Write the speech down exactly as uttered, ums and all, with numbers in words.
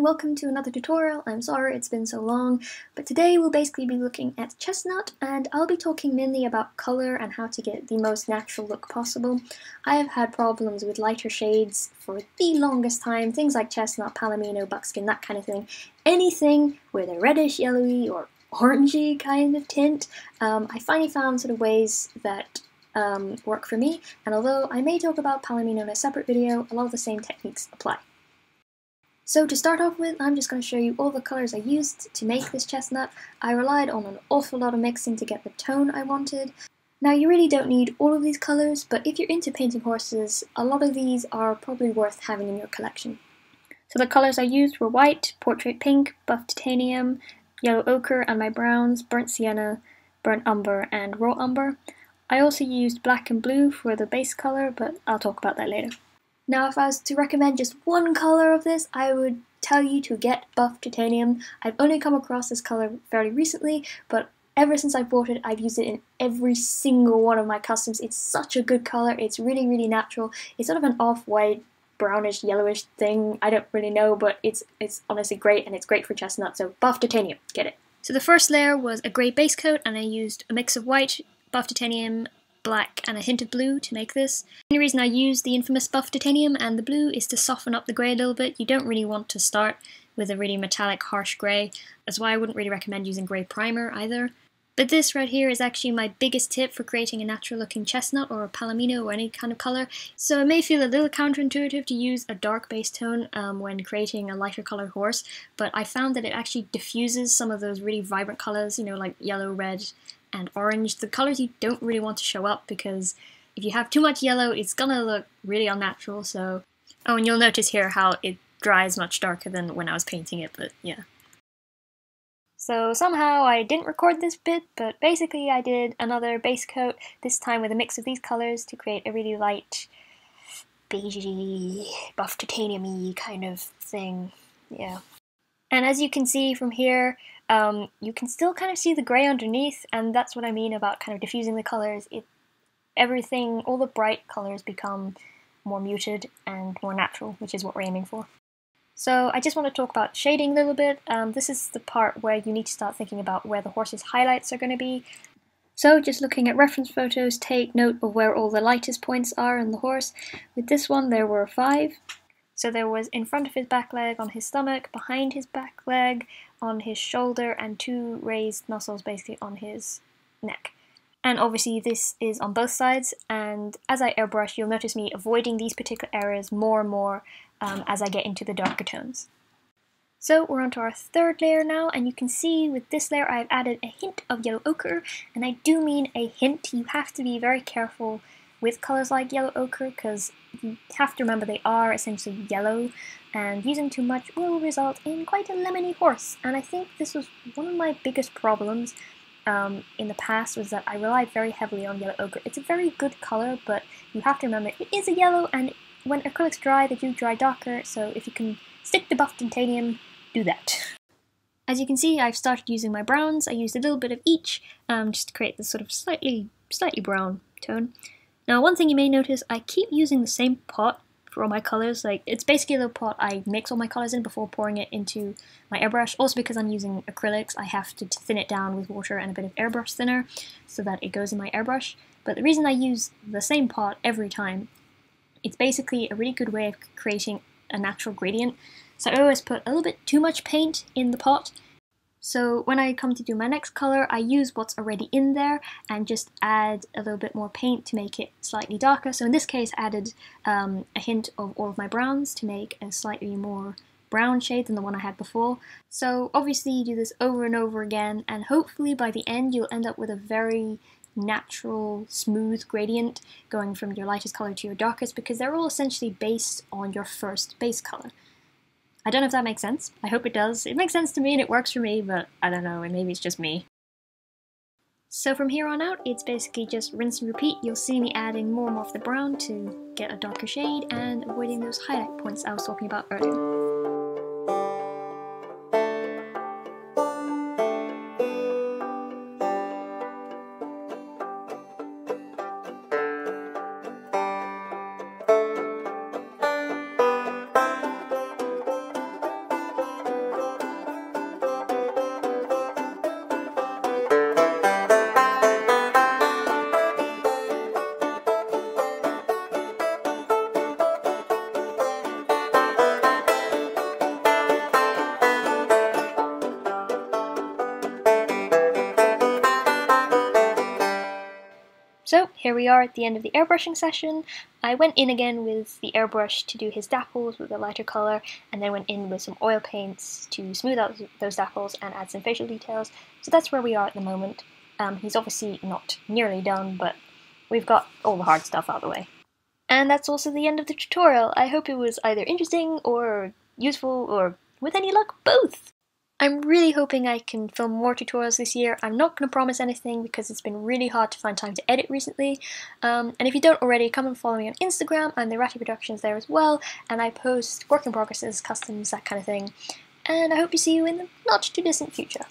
everyone, welcome to another tutorial. I'm sorry it's been so long, but today we'll basically be looking at chestnut, and I'll be talking mainly about colour and how to get the most natural look possible. I have had problems with lighter shades for the longest time, things like chestnut, palomino, buckskin, that kind of thing. Anything with a reddish, yellowy or orangey kind of tint, um, I finally found sort of ways that um, work for me, and although I may talk about palomino in a separate video, a lot of the same techniques apply. So to start off with, I'm just going to show you all the colours I used to make this chestnut. I relied on an awful lot of mixing to get the tone I wanted. Now you really don't need all of these colours, but if you're into painting horses, a lot of these are probably worth having in your collection. So the colours I used were white, portrait pink, buff titanium, yellow ochre and my browns, burnt sienna, burnt umber and raw umber. I also used black and blue for the base colour, but I'll talk about that later. Now if I was to recommend just one colour of this, I would tell you to get buff titanium. I've only come across this colour fairly recently, but ever since I bought it, I've used it in every single one of my customs. It's such a good colour, it's really, really natural. It's sort of an off-white, brownish, yellowish thing, I don't really know, but it's, it's honestly great, and it's great for chestnut, so buff titanium, get it. So the first layer was a grey base coat, and I used a mix of white, buff titanium, black and a hint of blue to make this. The only reason I use the infamous buff titanium and the blue is to soften up the grey a little bit. You don't really want to start with a really metallic, harsh grey. That's why I wouldn't really recommend using grey primer either. But this right here is actually my biggest tip for creating a natural looking chestnut or a palomino or any kind of colour. So it may feel a little counterintuitive to use a dark base tone um, when creating a lighter coloured horse, but I found that it actually diffuses some of those really vibrant colours, you know, like yellow, red and orange, the colours you don't really want to show up, because if you have too much yellow it's gonna look really unnatural. So oh, and you'll notice here how it dries much darker than when I was painting it, but yeah. So somehow I didn't record this bit, but basically I did another base coat, this time with a mix of these colours to create a really light beigey, buff titanium-y kind of thing, yeah. And as you can see from here, um, you can still kind of see the grey underneath, and that's what I mean about kind of diffusing the colours. It, everything, all the bright colours become more muted and more natural, which is what we're aiming for. So I just want to talk about shading a little bit. Um, this is the part where you need to start thinking about where the horse's highlights are going to be. So just looking at reference photos, take note of where all the lightest points are in the horse. With this one there were five. So there was in front of his back leg, on his stomach, behind his back leg, on his shoulder, and two raised muscles basically on his neck. And obviously this is on both sides, and as I airbrush you'll notice me avoiding these particular areas more and more um, as I get into the darker tones. So we're on to our third layer now, and you can see with this layer I've added a hint of yellow ochre, and I do mean a hint. You have to be very careful with colours like yellow ochre, because you have to remember they are essentially yellow, and using too much will result in quite a lemony horse. And I think this was one of my biggest problems um, in the past, was that I relied very heavily on yellow ochre. It's a very good colour, but you have to remember it is a yellow, and when acrylics dry they do dry darker, so if you can stick to buff titanium, do that. As you can see, I've started using my browns. I used a little bit of each um, just to create this sort of slightly, slightly brown tone. Now one thing you may notice, I keep using the same pot for all my colours. Like, it's basically a little pot I mix all my colours in before pouring it into my airbrush. Also because I'm using acrylics, I have to thin it down with water and a bit of airbrush thinner so that it goes in my airbrush. But the reason I use the same pot every time, it's basically a really good way of creating a natural gradient. So I always put a little bit too much paint in the pot. So when I come to do my next colour, I use what's already in there and just add a little bit more paint to make it slightly darker. So in this case I added um, a hint of all of my browns to make a slightly more brown shade than the one I had before. So obviously you do this over and over again, and hopefully by the end you'll end up with a very natural, smooth gradient going from your lightest colour to your darkest, because they're all essentially based on your first base colour. I don't know if that makes sense. I hope it does. It makes sense to me and it works for me, but I don't know, and maybe it's just me. So from here on out, it's basically just rinse and repeat. You'll see me adding more and more of the brown to get a darker shade and avoiding those highlight points I was talking about earlier. So here we are at the end of the airbrushing session. I went in again with the airbrush to do his dapples with a lighter colour, and then went in with some oil paints to smooth out those dapples and add some facial details. So that's where we are at the moment. Um, he's obviously not nearly done, but we've got all the hard stuff out of the way. And that's also the end of the tutorial. I hope it was either interesting or useful, or with any luck, both! I'm really hoping I can film more tutorials this year. I'm not going to promise anything because it's been really hard to find time to edit recently. Um, and if you don't already, come and follow me on Instagram. I'm the Rattie Productions there as well, and I post work in progresses, customs, that kind of thing. And I hope to see you in the not too distant future.